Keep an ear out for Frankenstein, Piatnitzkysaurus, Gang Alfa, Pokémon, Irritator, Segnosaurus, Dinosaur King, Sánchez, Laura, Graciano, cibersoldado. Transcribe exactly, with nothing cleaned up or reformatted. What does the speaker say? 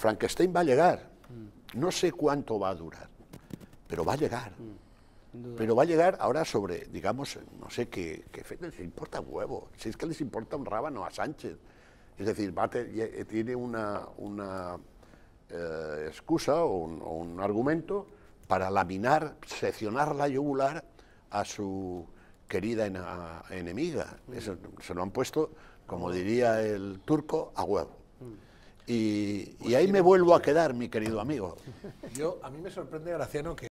Frankenstein va a llegar, no sé cuánto va a durar, pero va a llegar. Pero va a llegar ahora sobre, digamos, no sé qué, qué les importa un huevo, si es que les importa un rábano a Sánchez. Es decir, va a te, tiene una, una eh, excusa o un, o un argumento para laminar, seccionar la yugular a su querida en, a, enemiga. Mm. Eso, se lo han puesto, como diría el turco, a huevo. Mm. Y, y ahí me vuelvo a quedar, mi querido amigo. Yo, a mí me sorprende, Graciano, que...